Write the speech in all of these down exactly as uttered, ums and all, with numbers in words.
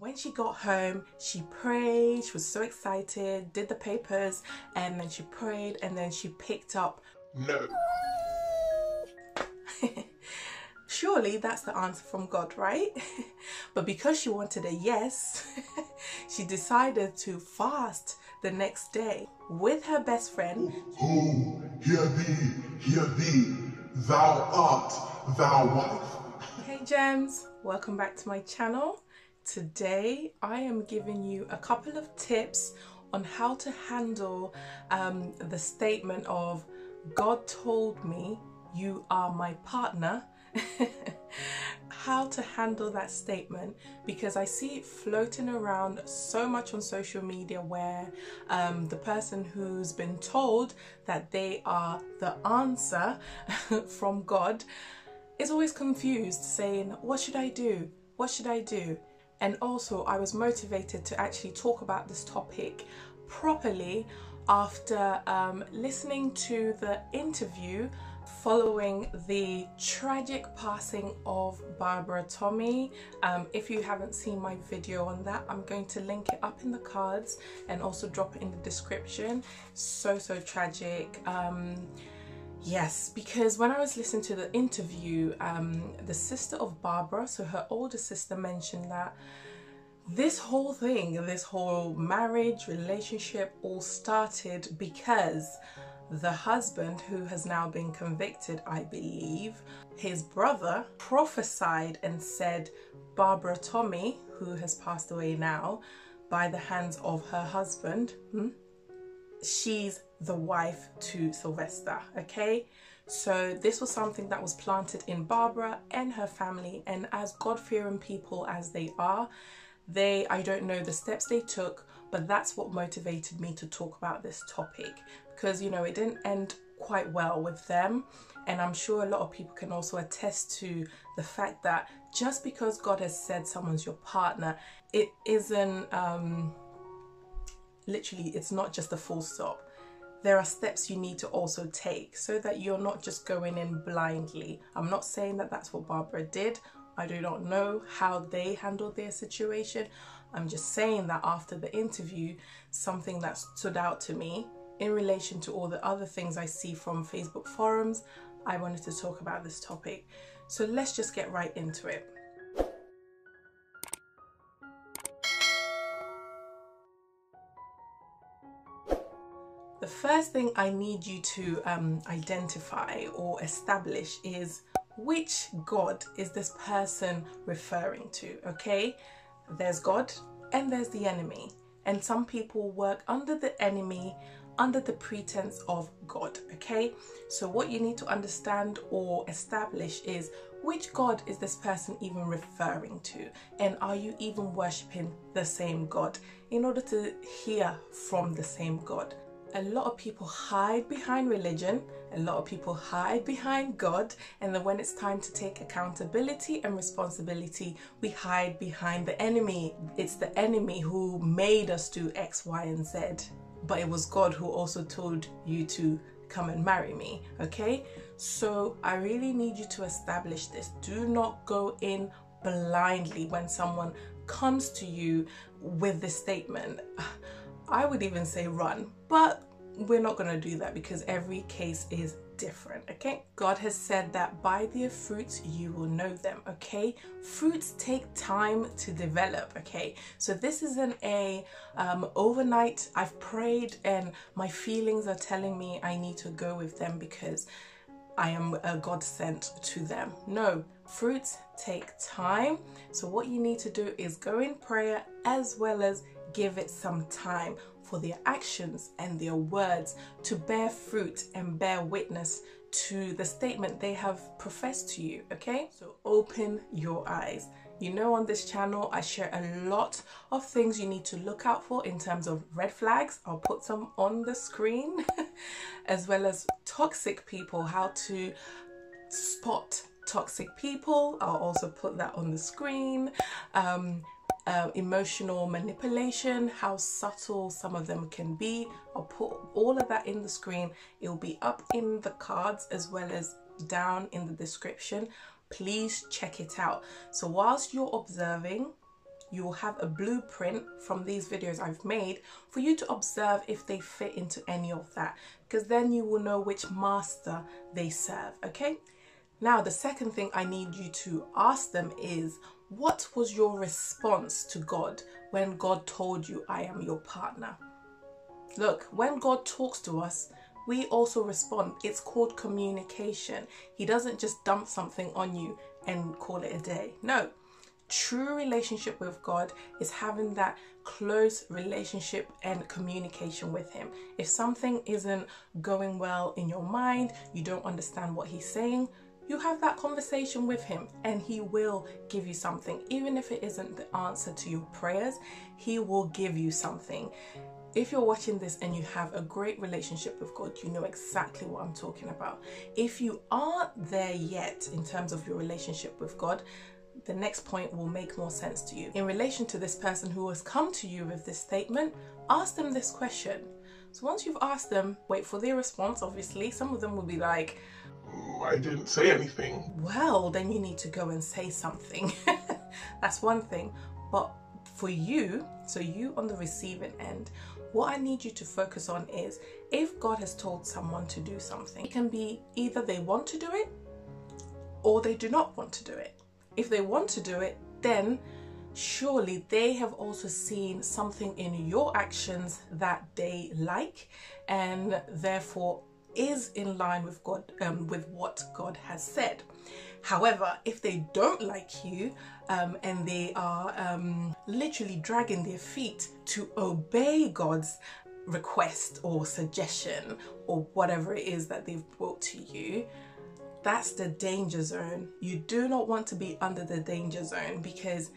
When she got home, she prayed. She was so excited, did the papers, and then she prayed, and then she picked up no. Surely that's the answer from God, right? But because she wanted a yes, she decided to fast the next day with her best friend. Who, hear thee, hear thee, thou art thy wife. Hey gems, welcome back to my channel. Today I am giving you a couple of tips on how to handle um, the statement of God told me you are my partner. How to handle that statement, because I see it floating around so much on social media where um, the person who's been told that they are the answer from God is always confused, saying, what should I do? What should I do? And also I was motivated to actually talk about this topic properly after um, listening to the interview following the tragic passing of Barbara Tommey. Um, if you haven't seen my video on that, I'm going to link it up in the cards and also drop it in the description. So, so tragic. Um, yes, because when I was listening to the interview, um, the sister of Barbara, so her older sister, mentioned that this whole thing, this whole marriage, relationship all started because the husband, who has now been convicted, I believe, his brother prophesied and said Barbara Tommey, who has passed away now by the hands of her husband, hmm, she's the wife to Sylvester, okay? So this was something that was planted in Barbara and her family, and as God-fearing people as they are, they, I don't know the steps they took, but that's what motivated me to talk about this topic, because, you know, it didn't end quite well with them. And I'm sure a lot of people can also attest to the fact that just because God has said someone's your partner, it isn't, um, literally, it's not just a full stop. There are steps you need to also take so that you're not just going in blindly. I'm not saying that that's what Barbara did. I do not know how they handled their situation. I'm just saying that after the interview, something that stood out to me in relation to all the other things I see from Facebook forums, I wanted to talk about this topic. So let's just get right into it. The first thing I need you to um, identify or establish is which God is this person referring to, okay? There's God and there's the enemy, and some people work under the enemy under the pretense of God, okay? So what you need to understand or establish is which God is this person even referring to, and are you even worshipping the same God in order to hear from the same God? A lot of people hide behind religion, a lot of people hide behind God, and then when it's time to take accountability and responsibility, we hide behind the enemy. It's the enemy who made us do X, Y, and Z, but it was God who also told you to come and marry me, okay? So I really need you to establish this. Do not go in blindly when someone comes to you with this statement. I would even say run, but we're not going to do that because every case is different, okay? God has said that by their fruits you will know them, okay? Fruits take time to develop, okay? So this isn't a um, overnight, I've prayed and my feelings are telling me I need to go with them because I am a God sent to them. No, fruits take time. So what you need to do is go in prayer as well as give it some time for their actions and their words to bear fruit and bear witness to the statement they have professed to you, okay? So open your eyes. You know, on this channel I share a lot of things you need to look out for in terms of red flags. I'll put some on the screen, as well as toxic people, how to spot toxic people. I'll also put that on the screen. Um, Uh, emotional manipulation, how subtle some of them can be. I'll put all of that in the screen. It'll be up in the cards as well as down in the description. Please check it out. So whilst you're observing, you will have a blueprint from these videos I've made for you to observe if they fit into any of that, because then you will know which master they serve, okay? Now, the second thing I need you to ask them is, what was your response to God when God told you, I am your partner? Look, when God talks to us, we also respond. It's called communication. He doesn't just dump something on you and call it a day. No, true relationship with God is having that close relationship and communication with Him. If something isn't going well in your mind, you don't understand what He's saying, you have that conversation with Him and He will give you something. Even if it isn't the answer to your prayers, He will give you something. If you're watching this and you have a great relationship with God, you know exactly what I'm talking about. If you aren't there yet in terms of your relationship with God, the next point will make more sense to you. In relation to this person who has come to you with this statement, ask them this question. So once you've asked them, wait for their response, obviously. Some of them will be like, oh, I didn't say anything. Well, then you need to go and say something. That's one thing. But for you, so you on the receiving end, what I need you to focus on is, if God has told someone to do something, it can be either they want to do it or they do not want to do it. If they want to do it, then surely they have also seen something in your actions that they like, and therefore is in line with God, um, with what God has said. However, if they don't like you um, and they are um, literally dragging their feet to obey God's request or suggestion or whatever it is that they've brought to you, that's the danger zone. You do not want to be under the danger zone, because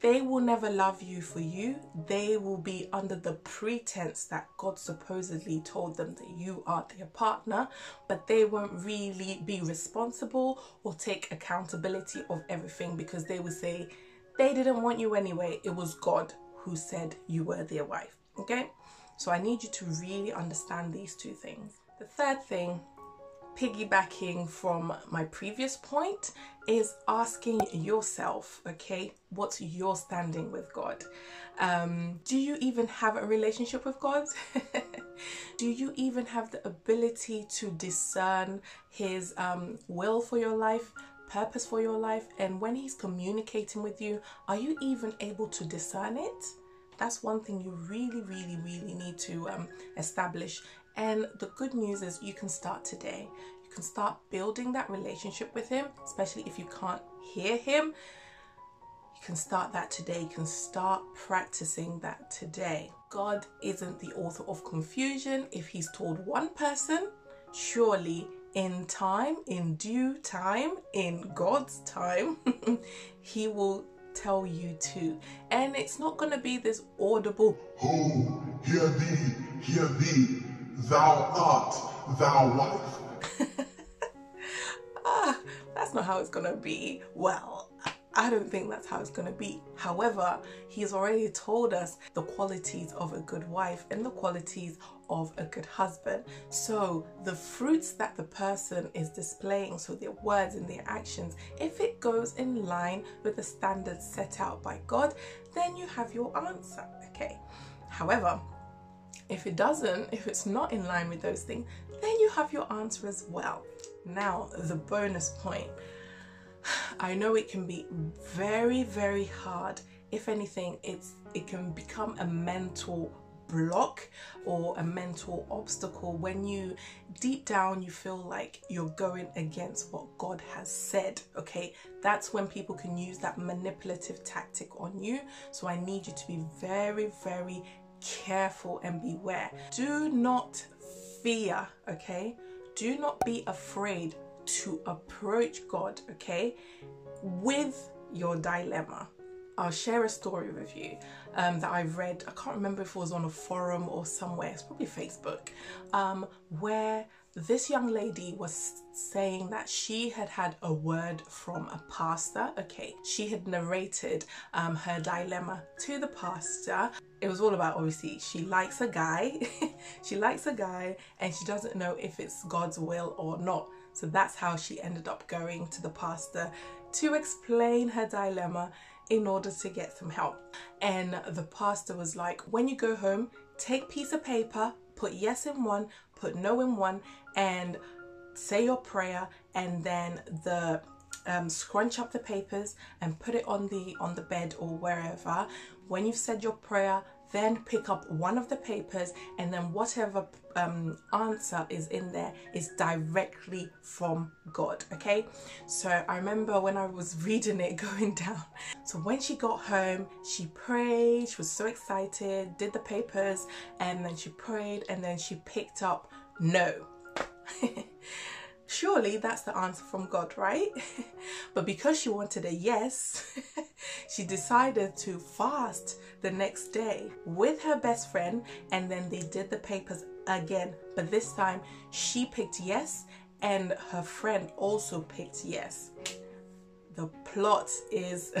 they will never love you for you. They will be under the pretense that God supposedly told them that you are their partner, but they won't really be responsible or take accountability of everything, because they will say they didn't want you anyway. It was God who said you were their wife, okay? So I need you to really understand these two things. The third thing, piggybacking from my previous point, is asking yourself, okay, what's your standing with God? Um, do you even have a relationship with God? Do you even have the ability to discern His um, will for your life, purpose for your life? And when He's communicating with you, are you even able to discern it? That's one thing you really, really, really need to um, establish. And the good news is you can start today. You can start building that relationship with Him, especially if you can't hear Him. You can start that today. You can start practicing that today. God isn't the author of confusion. If He's told one person, surely in time, in due time, in God's time, He will tell you too. And it's not going to be this audible, oh, hear thee, hear thee, thou art thou wife. Ah, that's not how it's gonna be. Well, I don't think that's how it's gonna be. However, He's already told us the qualities of a good wife and the qualities of a good husband. So the fruits that the person is displaying, so their words and their actions, if it goes in line with the standards set out by God, then you have your answer, okay? However, if it doesn't, if it's not in line with those things, then you have your answer as well. Now, the bonus point. I know it can be very, very hard. If anything, it's it can become a mental block or a mental obstacle when you, deep down, you feel like you're going against what God has said, okay? That's when people can use that manipulative tactic on you. So I need you to be very, very careful and beware. Do not fear, okay? Do not be afraid to approach God, okay, with your dilemma. I'll share a story with you um, that I've read. I can't remember if it was on a forum or somewhere. It's probably Facebook, um, where this young lady was saying that she had had a word from a pastor, okay? She had narrated um, her dilemma to the pastor. It was all about, obviously, she likes a guy. She likes a guy and she doesn't know if it's God's will or not. So that's how she ended up going to the pastor to explain her dilemma. in order to get some help. And the pastor was like, when you go home, take a piece of paper, put yes in one, put no in one, and say your prayer, and then the um, scrunch up the papers and put it on the on the bed or wherever. When you've said your prayer, then pick up one of the papers, and then whatever um, answer is in there is directly from God, okay? So I remember when I was reading it going down. So when she got home, she prayed, she was so excited, did the papers, and then she prayed, and then she picked up no. Surely that's the answer from God, right? But because she wanted a yes, she decided to fast the next day with her best friend, and then they did the papers again. But this time she picked yes, and her friend also picked yes. The plot is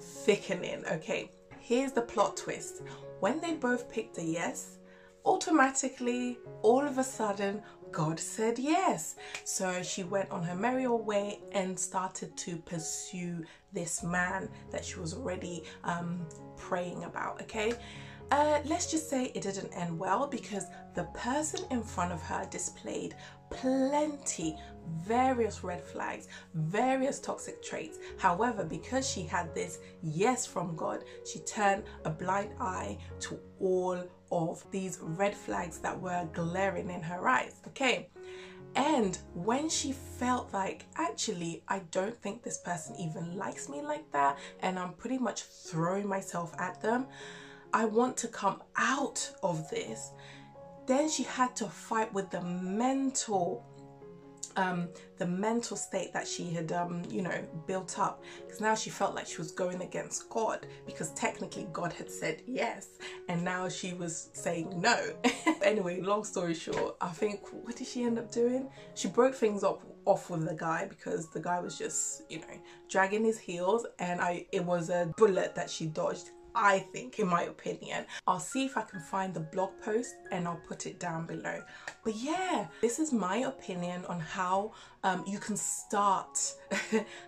thickening, okay? Here's the plot twist. When they both picked a yes, automatically, all of a sudden, God said yes. So she went on her merry old way and started to pursue this man that she was already um, praying about, okay? Uh, let's just say it didn't end well, because the person in front of her displayed plenty, various red flags, various toxic traits. However, because she had this yes from God, she turned a blind eye to all of these red flags that were glaring in her eyes, okay? And when she felt like, actually, I don't think this person even likes me like that, and I'm pretty much throwing myself at them, I want to come out of this, then she had to fight with the mental um the mental state that she had um you know built up, because now she felt like she was going against God, because technically God had said yes, and now she was saying no. Anyway, long story short, I think, what did she end up doing? She broke things up off with the guy, because the guy was just, you know, dragging his heels, and I it was a bullet that she dodged, I think, in my opinion. I'll see if I can find the blog post and I'll put it down below. But yeah, this is my opinion on how um, you can start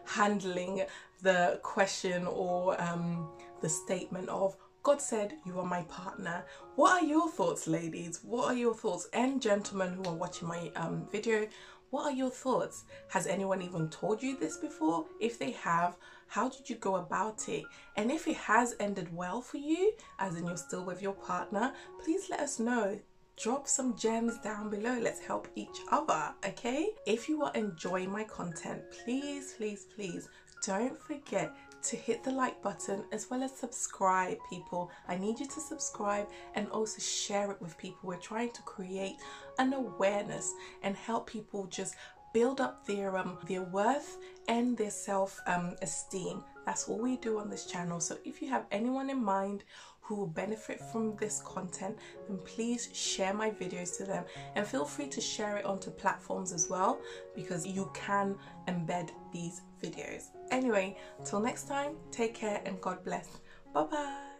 handling the question or um, the statement of, God said, you are my partner. What are your thoughts, ladies? What are your thoughts? And gentlemen who are watching my um, video, what are your thoughts? Has anyone even told you this before? If they have, how did you go about it? And if it has ended well for you, as in you're still with your partner, please let us know. Drop some gems down below. Let's help each other, okay? If you are enjoying my content, please, please, please don't forget to hit the like button, as well as subscribe, people. I need you to subscribe and also share it with people. We're trying to create an awareness and help people just build up their um their worth and their self um esteem. That's all we do on this channel. So if you have anyone in mind who will benefit from this content, then please share my videos to them, and feel free to share it onto platforms as well, because you can embed these videos. Anyway, till next time, take care and God bless. Bye bye.